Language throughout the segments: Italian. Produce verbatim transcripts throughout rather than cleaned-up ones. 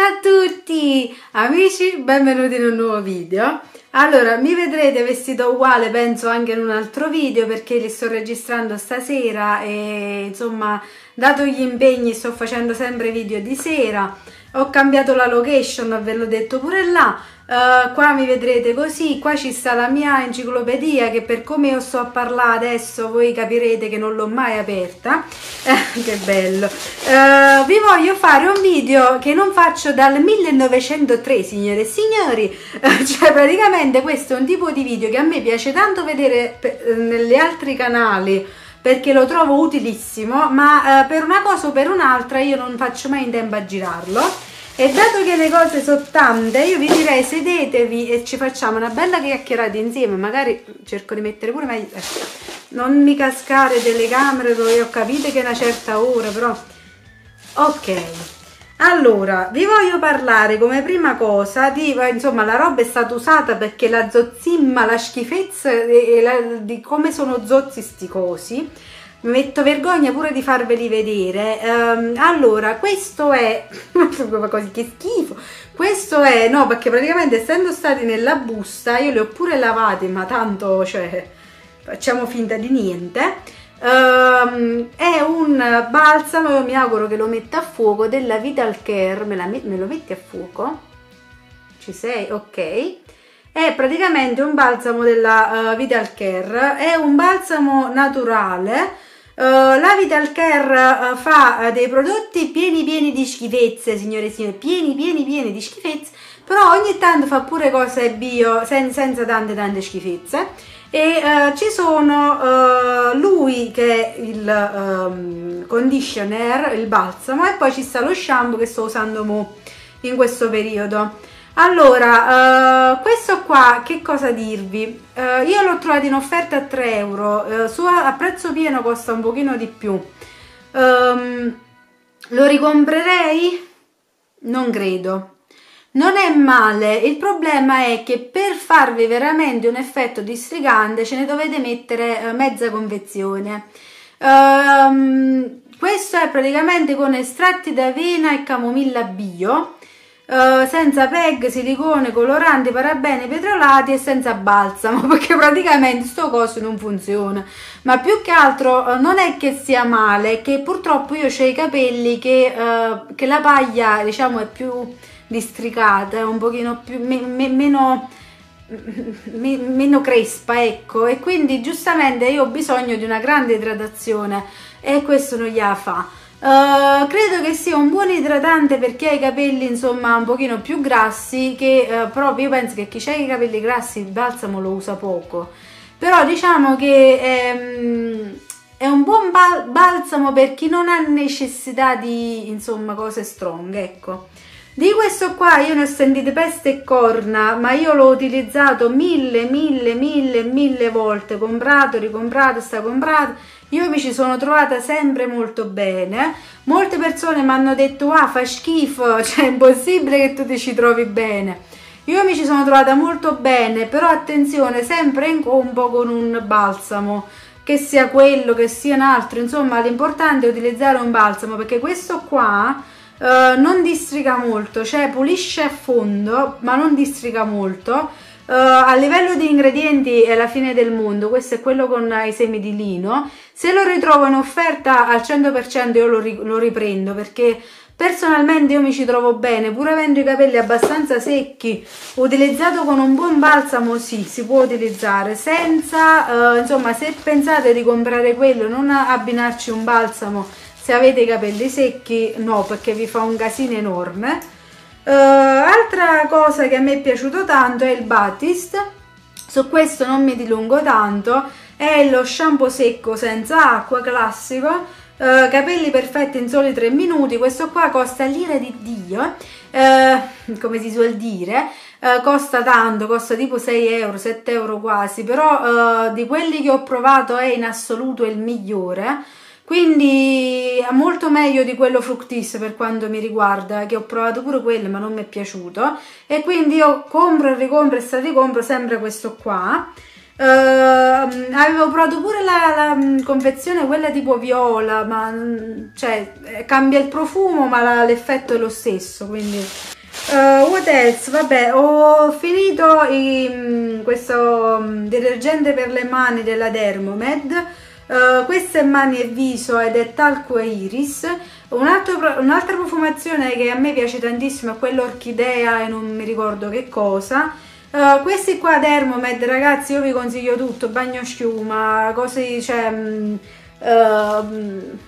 Ciao a tutti amici, benvenuti in un nuovo video. Allora, mi vedrete vestito uguale penso anche in un altro video perché li sto registrando stasera e insomma, dato gli impegni, sto facendo sempre video di sera. Ho cambiato la location, ve l'ho detto pure là. Uh, qua mi vedrete così, qua ci sta la mia enciclopedia che per come io sto a parlare adesso voi capirete che non l'ho mai aperta. Che bello. Uh, vi voglio fare un video che non faccio dal millenovecentotre, signore e signori. Uh, cioè praticamente questo è un tipo di video che a me piace tanto vedere negli altri canali perché lo trovo utilissimo, ma uh, per una cosa o per un'altra io non faccio mai in tempo a girarlo. E dato che le cose sono tante, io vi direi sedetevi e ci facciamo una bella chiacchierata insieme. Magari cerco di mettere pure meglio, non mi cascare delle camere dove ho capito che è una certa ora, però ok. Allora, vi voglio parlare come prima cosa di, insomma, la roba è stata usata perché la zozzimma, la schifezza e la, di come sono zozzi sti cosi. Mi metto vergogna pure di farveli vedere. Um, allora, questo è che schifo. Questo è, no, perché praticamente essendo stati nella busta io li ho pure lavati, ma tanto, cioè, facciamo finta di niente. Um, è un balsamo, io mi auguro che lo metta a fuoco, della Vital Care. Me, la me, me lo metti a fuoco? Ci sei? Ok. È praticamente un balsamo della uh, Vital Care, è un balsamo naturale. Uh, la Vital Care uh, fa uh, dei prodotti pieni pieni di schifezze, signore e signori, pieni pieni pieni di schifezze, però ogni tanto fa pure cose bio sen senza tante tante schifezze. E uh, ci sono uh, lui che è il um, conditioner, il balsamo, e poi ci sta lo shampoo che sto usando mo in questo periodo. Allora, uh, questo qua, che cosa dirvi? Uh, io l'ho trovato in offerta a tre euro, uh, su, a prezzo pieno costa un pochino di più. Um, lo ricomprerei? Non credo. Non è male, il problema è che per farvi veramente un effetto distrigante ce ne dovete mettere uh, mezza confezione. Um, questo è praticamente con estratti d'avena e camomilla bio. Uh, senza P E G, silicone, coloranti, parabeni, petrolati e senza balsamo, perché praticamente sto coso non funziona. Ma più che altro uh, non è che sia male, è che purtroppo io ho i capelli che, uh, che la paglia, diciamo, è più districata, è un pochino più, me, me, meno, me, meno crespa, ecco, e quindi giustamente io ho bisogno di una grande idratazione e questo non gliela fa. Uh, credo che sia un buon idratante perché ha i capelli, insomma, un pochino più grassi, che uh, proprio io penso che chi ha i capelli grassi il balsamo lo usa poco, però diciamo che ehm, è un buon bal balsamo per chi non ha necessità di, insomma, cose strong, ecco. Di questo qua io ne ho sentite peste e corna, ma io l'ho utilizzato mille, mille, mille, mille volte, comprato, ricomprato, sta comprato. Io mi ci sono trovata sempre molto bene. Molte persone mi hanno detto: ah, fa schifo, cioè è impossibile che tu ti ci trovi bene. Io mi ci sono trovata molto bene, però attenzione, sempre in combo con un balsamo, che sia quello, che sia un altro, insomma l'importante è utilizzare un balsamo, perché questo qua Uh, non districa molto, cioè pulisce a fondo ma non districa molto. Uh, a livello di ingredienti è la fine del mondo. Questo è quello con i semi di lino. Se lo ritrovo in offerta al cento per cento io lo, ri lo riprendo, perché personalmente io mi ci trovo bene, pur avendo i capelli abbastanza secchi. Utilizzato con un buon balsamo sì, si può utilizzare senza, uh, insomma, se pensate di comprare quello, non abbinarci un balsamo. Se avete i capelli secchi no, perché vi fa un casino enorme. Uh, altra cosa che a me è piaciuto tanto è il Batiste, su questo non mi dilungo tanto, è lo shampoo secco senza acqua classico, uh, capelli perfetti in soli tre minuti. Questo qua costa l'ira di Dio, uh, come si suol dire. Uh, costa tanto, costa tipo sei euro, sette euro quasi, però uh, di quelli che ho provato è in assoluto il migliore. Quindi è molto meglio di quello Fructis per quanto mi riguarda, che ho provato pure quello ma non mi è piaciuto. E quindi io compro e ricompro e straricompro sempre questo qua. Uh, avevo provato pure la, la confezione, quella tipo viola, ma cioè cambia il profumo ma l'effetto è lo stesso, quindi uh, what else? Vabbè, ho finito i, questo detergente per le mani della Dermomed. Uh, questo è mani e viso ed è talco e iris. Un'altra un profumazione che a me piace tantissimo è quella orchidea e non mi ricordo che cosa. Uh, questi qua Dermomed, ragazzi, io vi consiglio tutto, bagno schiuma, cose, cioè mh, uh,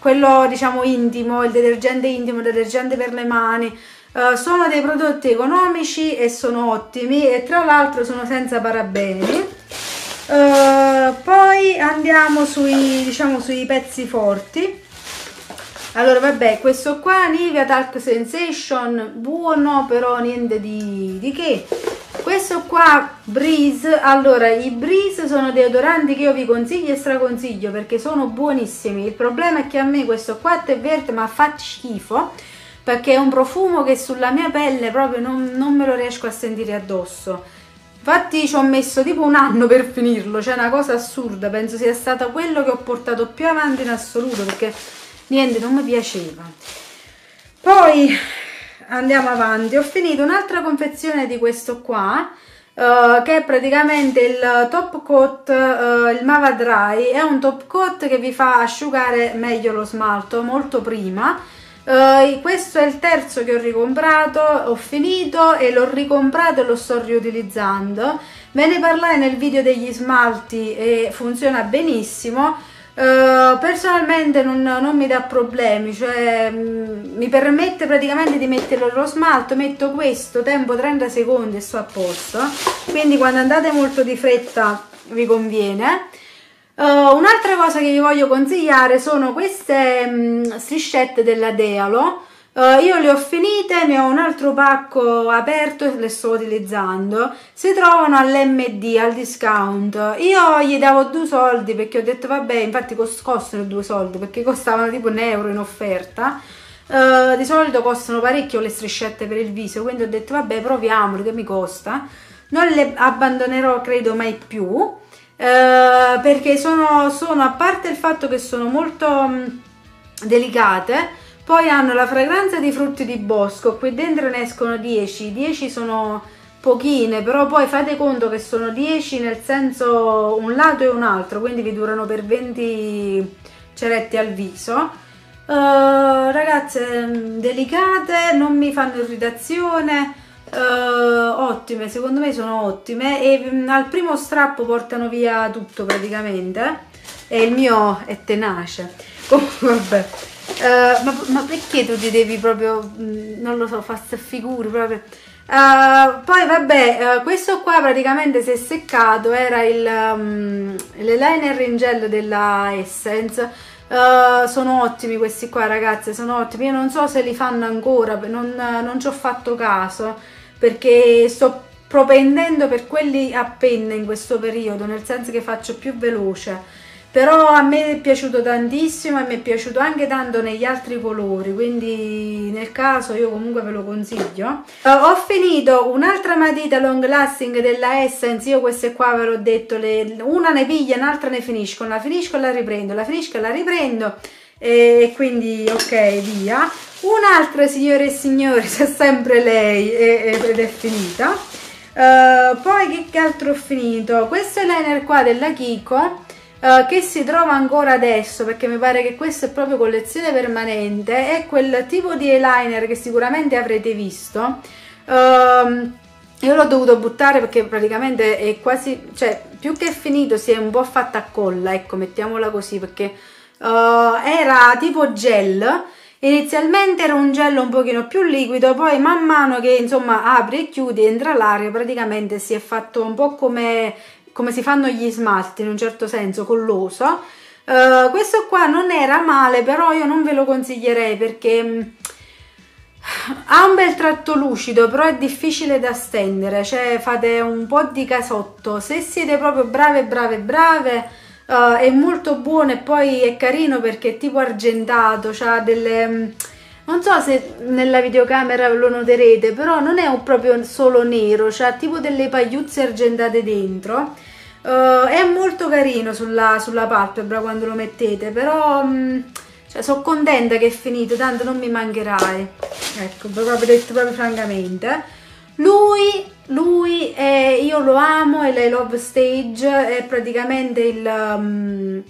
quello diciamo intimo, il detergente intimo, il detergente per le mani, uh, sono dei prodotti economici e sono ottimi e tra l'altro sono senza parabeni. Uh, poi andiamo sui, diciamo, sui pezzi forti. Allora, vabbè, questo qua Nivea Talk Sensation, buono però niente di, di che. Questo qua Breeze. Allora, i Breeze sono deodoranti che io vi consiglio e straconsiglio perché sono buonissimi. Il problema è che a me questo qua è verde ma fa schifo perché è un profumo che sulla mia pelle proprio non, non me lo riesco a sentire addosso. Infatti ci ho messo tipo un anno per finirlo, cioè una cosa assurda, penso sia stato quello che ho portato più avanti in assoluto perché niente, non mi piaceva. Poi andiamo avanti, ho finito un'altra confezione di questo qua uh, che è praticamente il top coat, uh, il Mava Dry. È un top coat che vi fa asciugare meglio lo smalto molto prima. Uh, questo è il terzo che ho ricomprato, ho finito e l'ho ricomprato e lo sto riutilizzando. Ve ne parlai nel video degli smalti e funziona benissimo. Uh, personalmente non, non mi dà problemi, cioè mh, mi permette praticamente di metterlo lo smalto, metto questo, tempo trenta secondi e sto a posto, quindi quando andate molto di fretta vi conviene. Uh, un'altra cosa che vi voglio consigliare sono queste mh, striscette della Dealo. Uh, io le ho finite, ne ho un altro pacco aperto e le sto utilizzando. Si trovano all'emme di, al discount. Io gli davo due soldi perché ho detto vabbè, infatti costano due soldi perché costavano tipo un euro in offerta. Uh, di solito costano parecchio le striscette per il viso, quindi ho detto vabbè, proviamole che mi costa. Non le abbandonerò credo mai più, uh, perché sono, sono, a parte il fatto che sono molto mh, delicate, poi hanno la fragranza di frutti di bosco. Qui dentro ne escono dieci, dieci sono pochine, però poi fate conto che sono dieci nel senso un lato e un altro, quindi vi durano per venti ceretti al viso. Uh, ragazze, delicate, non mi fanno irritazione, uh, ottime, secondo me sono ottime e al primo strappo portano via tutto praticamente e il mio è tenace. Comunque vabbè. Uh, ma, ma perché tu ti devi proprio, mh, non lo so, fa sta figura proprio. Uh, poi vabbè, uh, questo qua praticamente si è seccato, era il um, l'eyeliner in gel della Essence. Uh, sono ottimi questi qua, ragazze, sono ottimi. Io non so se li fanno ancora, non, non ci ho fatto caso perché sto propendendo per quelli a penna in questo periodo, nel senso che faccio più veloce. Però a me è piaciuto tantissimo e mi è piaciuto anche tanto negli altri colori, quindi nel caso io comunque ve lo consiglio. Uh, ho finito un'altra matita long lasting della Essence. Io queste qua ve l'ho detto, le, una ne piglia, un'altra ne finisco, la finisco e la riprendo, la finisco e la riprendo e quindi ok, via. Un'altra, signore e signori, c'è sempre lei ed è finita. Uh, poi che altro ho finito? Questo eyeliner qua della Kiko. Uh, che si trova ancora adesso perché mi pare che questa è proprio collezione permanente, è quel tipo di eyeliner che sicuramente avrete visto. Uh, io l'ho dovuto buttare perché praticamente è quasi, cioè più che finito si è un po' fatta a colla, ecco, mettiamola così, perché uh, era tipo gel, inizialmente era un gel un pochino più liquido, poi man mano che insomma apri e chiudi entra l'aria, praticamente si è fatto un po' come come si fanno gli smalti in un certo senso, colloso. Uh, questo qua non era male, però io non ve lo consiglierei perché mh, ha un bel tratto lucido, però è difficile da stendere, cioè fate un po' di casotto. Se siete proprio brave brave brave, uh, è molto buono e poi è carino perché è tipo argentato, c'ha delle... Mh, non so se nella videocamera lo noterete, però non è un proprio solo nero, c'ha tipo delle pagliuzze argentate dentro. Uh, è molto carino sulla, sulla palpebra quando lo mettete, però mh, cioè, sono contenta che è finito, tanto non mi mancherai, ecco, proprio detto proprio francamente. Lui, lui è, io lo amo, è la Love Stage, è praticamente il, um,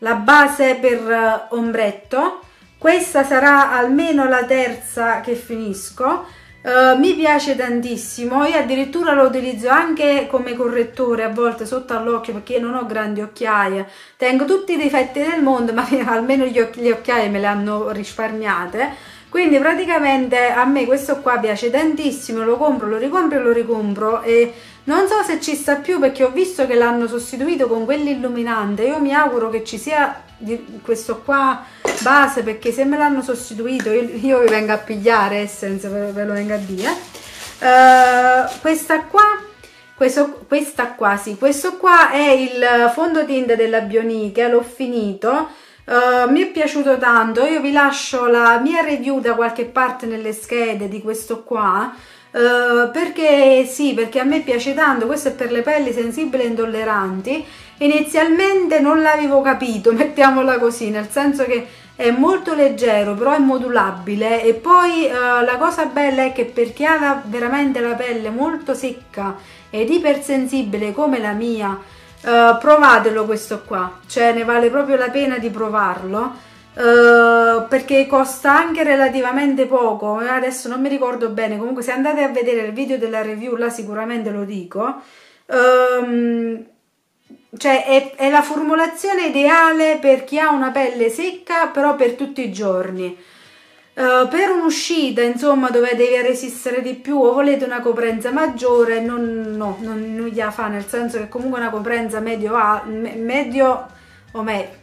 la base per ombretto. Questa sarà almeno la terza che finisco. Uh, mi piace tantissimo, io addirittura lo utilizzo anche come correttore a volte sotto all'occhio, perché non ho grandi occhiaie, tengo tutti i difetti del mondo, ma almeno gli occhi, le occhiaie me le hanno risparmiate, quindi praticamente a me questo qua piace tantissimo, lo compro, lo ricompro e lo ricompro, e non so se ci sta più, perché ho visto che l'hanno sostituito con quell'illuminante. Io mi auguro che ci sia questo qua base, perché se me l'hanno sostituito io, io vi vengo a pigliare Essence, ve lo vengo a dire. Uh, questa qua questo, questa qua sì, questo qua è il fondotinta della Bionike, l'ho finito, uh, mi è piaciuto tanto. Io vi lascio la mia review da qualche parte nelle schede di questo qua, uh, perché sì, perché a me piace tanto. Questo è per le pelli sensibili e intolleranti. Inizialmente non l'avevo capito, mettiamola così, nel senso che è molto leggero, però è modulabile, e poi eh, la cosa bella è che per chi ha veramente la pelle molto secca ed ipersensibile come la mia, eh, provatelo questo qua, cioè ne vale proprio la pena di provarlo, eh, perché costa anche relativamente poco, adesso non mi ricordo bene, comunque se andate a vedere il video della review là sicuramente lo dico. ehm, Cioè è, è la formulazione ideale per chi ha una pelle secca, però per tutti i giorni. Uh, per un'uscita, insomma, dove devi resistere di più o volete una coprenza maggiore, non, no, non, non gliela fa, nel senso che comunque una coprenza medio, a, me, medio o me,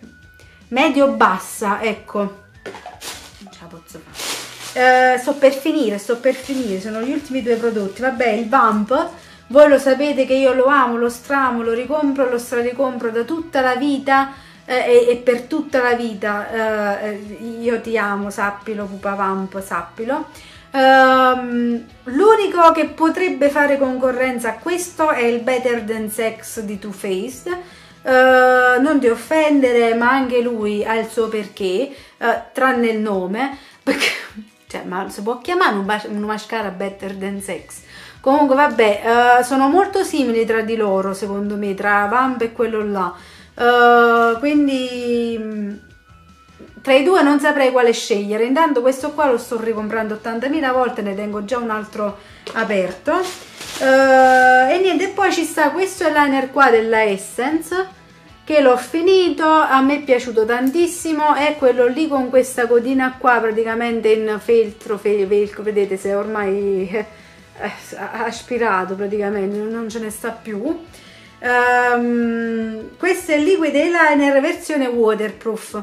medio bassa, ecco. Non ce la posso fare. Uh, sto per finire, sto per finire, sono gli ultimi due prodotti. Vabbè, il Vamp. Voi lo sapete che io lo amo, lo stramo, lo ricompro, lo straricompro da tutta la vita, eh, e, e per tutta la vita. Eh, io ti amo, sappilo, Pupa Vamp, sappilo. Um, l'unico che potrebbe fare concorrenza a questo è il Better Than Sex di Too Faced. Uh, non ti offendere, ma anche lui ha il suo perché, uh, tranne il nome, perché cioè, ma si può chiamare un, un mascara Better Than Sex? Comunque vabbè, uh, sono molto simili tra di loro, secondo me, tra Vamp e quello là. Uh, quindi tra i due non saprei quale scegliere. Intanto questo qua lo sto ricomprando ottantamila volte, ne tengo già un altro aperto. Uh, e niente, poi ci sta questo eyeliner qua della Essence, che l'ho finito, a me è piaciuto tantissimo. È quello lì con questa codina qua, praticamente in feltro, felco, vedete se ormai... aspirato praticamente, non ce ne sta più. Um, questo è il liquid eyeliner versione waterproof.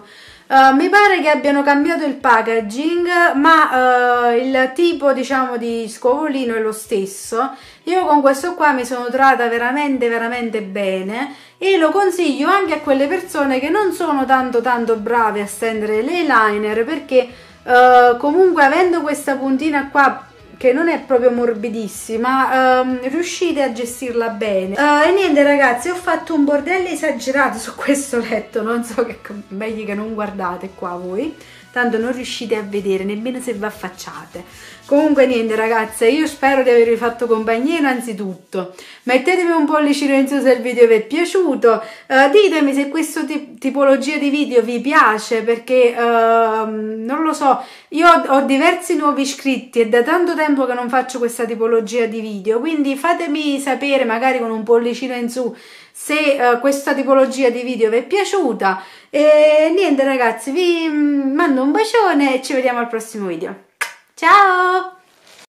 Uh, mi pare che abbiano cambiato il packaging, ma uh, il tipo, diciamo, di scovolino è lo stesso. Io con questo qua mi sono trovata veramente veramente bene, e lo consiglio anche a quelle persone che non sono tanto tanto brave a stendere l'eyeliner, perché uh, comunque avendo questa puntina qua che non è proprio morbidissima, um, riuscite a gestirla bene. Uh, e niente ragazzi, ho fatto un bordello esagerato su questo letto, non so, che meglio che non guardate qua voi, tanto non riuscite a vedere nemmeno se vi affacciate. Comunque niente ragazze, io spero di avervi fatto compagnia. Innanzitutto mettetemi un pollicino in su se il video vi è piaciuto, uh, ditemi se questa tip tipologia di video vi piace, perché uh, non lo so, io ho, ho diversi nuovi iscritti e da tanto tempo che non faccio questa tipologia di video, quindi fatemi sapere magari con un pollicino in su se uh, questa tipologia di video vi è piaciuta. E niente ragazzi, vi mando un bacione e ci vediamo al prossimo video. Ciao!